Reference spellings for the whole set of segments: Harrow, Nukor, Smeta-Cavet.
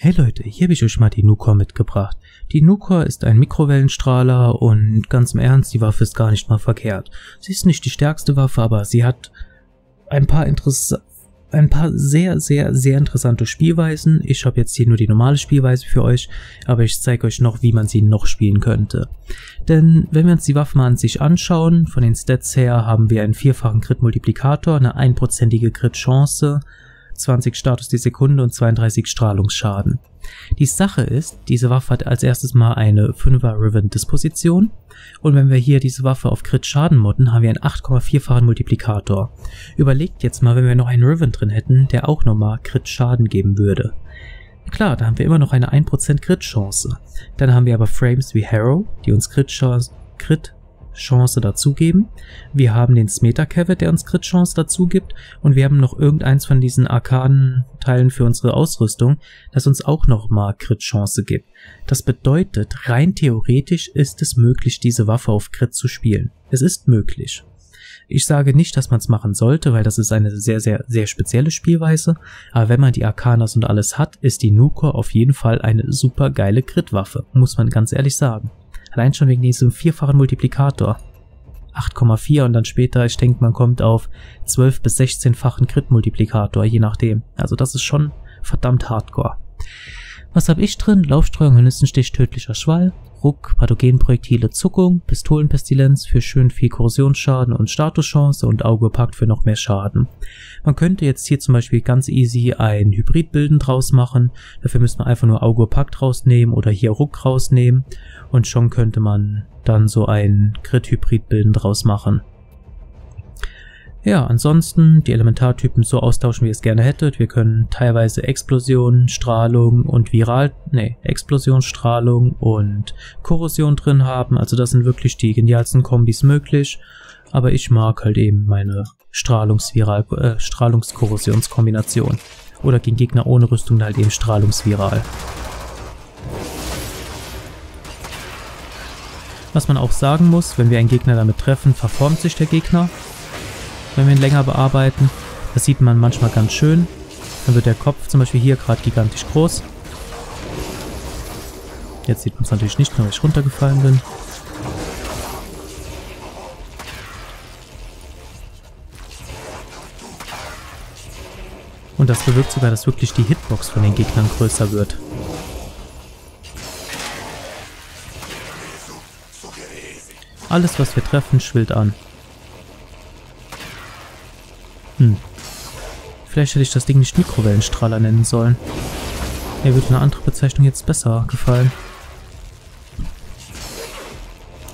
Hey Leute, hier habe ich euch mal die Nukor mitgebracht. Die Nukor ist ein Mikrowellenstrahler und ganz im Ernst, die Waffe ist gar nicht mal verkehrt. Sie ist nicht die stärkste Waffe, aber sie hat ein paar sehr, sehr, sehr interessante Spielweisen. Ich habe jetzt hier nur die normale Spielweise für euch, aber ich zeige euch noch, wie man sie noch spielen könnte. Denn wenn wir uns die Waffe mal an sich anschauen, von den Stats her haben wir einen 4-fachen Crit-Multiplikator, eine 1%ige Crit-Chance, 20 Status die Sekunde und 32 Strahlungsschaden. Die Sache ist, diese Waffe hat als erstes mal eine 5er Riven-Disposition und wenn wir hier diese Waffe auf Crit-Schaden modden, haben wir einen 8,4-fachen Multiplikator. Überlegt jetzt mal, wenn wir noch einen Riven drin hätten, der auch nochmal Crit-Schaden geben würde. Klar, da haben wir immer noch eine 1% Crit-Chance. Dann haben wir aber Frames wie Harrow, die uns Crit-Chance dazugeben. Wir haben den Smeta-Cavet, der uns Crit-Chance dazu gibt. Und wir haben noch irgendeins von diesen Arkanen-Teilen für unsere Ausrüstung, das uns auch nochmal Crit-Chance gibt. Das bedeutet, rein theoretisch ist es möglich, diese Waffe auf Crit zu spielen. Es ist möglich. Ich sage nicht, dass man es machen sollte, weil das ist eine sehr, sehr, sehr spezielle Spielweise. Aber wenn man die Arcanas und alles hat, ist die Nukor auf jeden Fall eine super geile Crit-Waffe. Muss man ganz ehrlich sagen. Allein schon wegen diesem 4-fachen Multiplikator. 8,4 und dann später, ich denke, man kommt auf 12- bis 16-fachen Crit-Multiplikator, je nachdem. Also das ist schon verdammt hardcore. Was habe ich drin? Laufstreuung, Hornistenstich, tödlicher Schwall, Ruck, Pathogenprojektile, Zuckung, Pistolenpestilenz für schön viel Korrosionsschaden und Statuschance und Augepakt für noch mehr Schaden. Man könnte jetzt hier zum Beispiel ganz easy ein Hybrid bilden draus machen. Dafür müsste man einfach nur Augepakt rausnehmen oder hier Ruck rausnehmen und schon könnte man dann so ein Crit-Hybrid bilden draus machen. Ja, ansonsten die Elementartypen so austauschen, wie ihr es gerne hättet. Wir können teilweise Explosion, Strahlung und Explosion, Strahlung und Korrosion drin haben. Also das sind wirklich die genialsten Kombis möglich. Aber ich mag halt eben meine Strahlungskorrosionskombination. Oder gegen Gegner ohne Rüstung halt eben Strahlungsviral. Was man auch sagen muss, wenn wir einen Gegner damit treffen, verformt sich der Gegner. Wenn wir ihn länger bearbeiten, das sieht man manchmal ganz schön. Dann wird der Kopf zum Beispiel hier gerade gigantisch groß. Jetzt sieht man es natürlich nicht mehr, weil ich runtergefallen bin. Und das bewirkt sogar, dass wirklich die Hitbox von den Gegnern größer wird. Alles, was wir treffen, schwillt an. Vielleicht hätte ich das Ding nicht Mikrowellenstrahler nennen sollen. Mir würde eine andere Bezeichnung jetzt besser gefallen.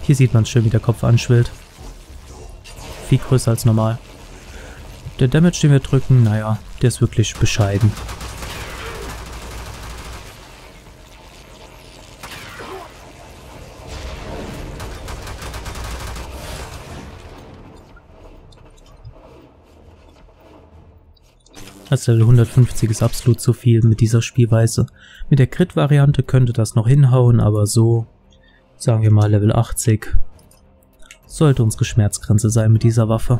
Hier sieht man schön, wie der Kopf anschwillt. Viel größer als normal. Der Damage, den wir drücken, naja, der ist wirklich bescheiden. Also Level 150 ist absolut zu viel mit dieser Spielweise. Mit der Crit-Variante könnte das noch hinhauen, aber so, sagen wir mal Level 80, sollte unsere Schmerzgrenze sein mit dieser Waffe.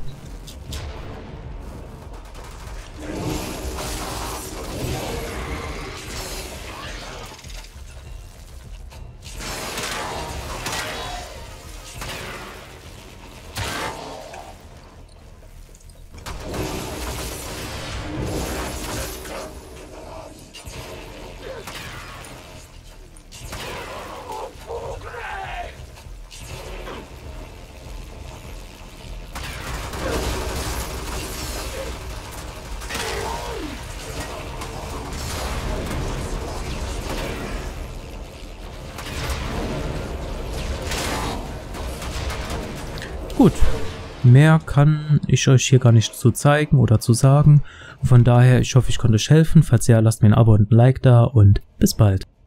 Gut, mehr kann ich euch hier gar nicht zu zeigen oder zu sagen. Von daher, ich hoffe, ich konnte euch helfen. Falls ja, lasst mir ein Abo und ein Like da und bis bald.